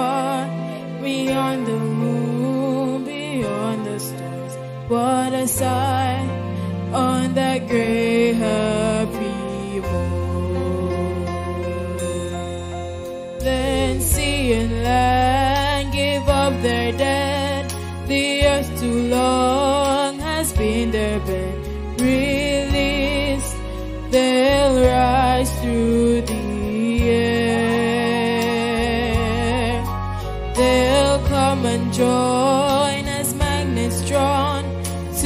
Lord, beyond the moon, beyond the stars, what a sight on that great happy road. Then sea and land give up their dead, the earth too long has been their bed. Released, they'll rise through the and join as magnets drawn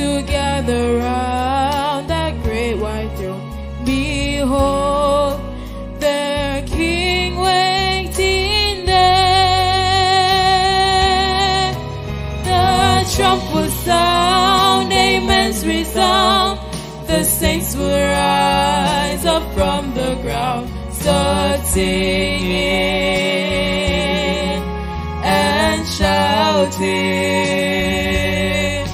together round that great white throne. Behold, their King waiting there. The trump will sound, amens resound, the saints will rise up from the ground. Start singing and shouting,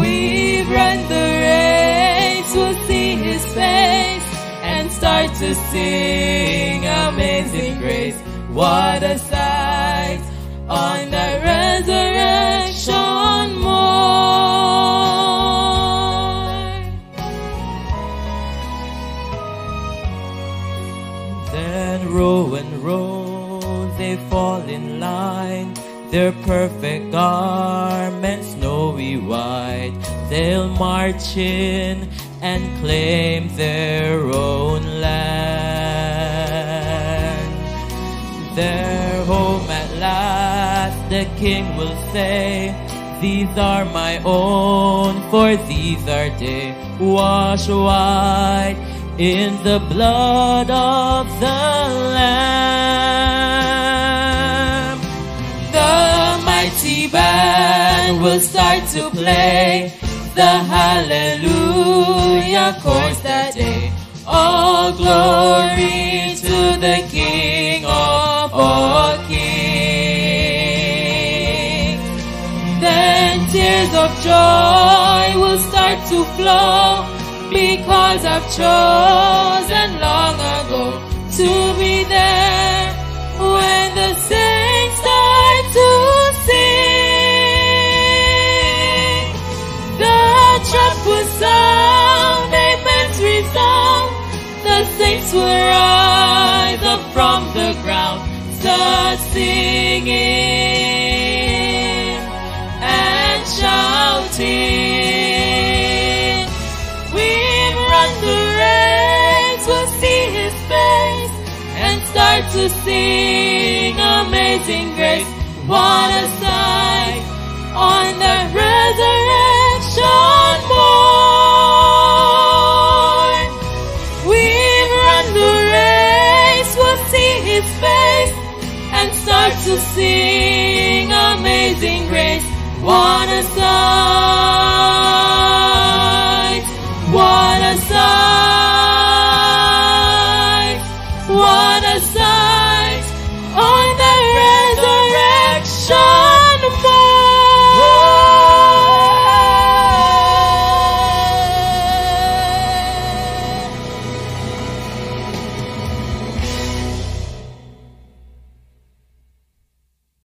we've run the race, we'll see his face, and start to sing amazing grace. What a sight on that resurrection morn. Then row and row, they fall in line, their perfect garments snowy white. They'll march in and claim their own land. Their home at last, the King will say, these are my own, for these are they, washed white in the blood of the Lamb. The mighty band will start to play the hallelujah chorus that day. All glory to the King of all kings. Then tears of joy will start to flow, because I've chosen long ago to be there when the saints start to sing. The trump will sound, amens resound, the saints will rise up from the ground. Start singing and shouting, the race will see his face, and start to sing amazing grace. What a sight on the resurrection morn. We've run the race, we'll see his face, and start to sing amazing grace. What a sight.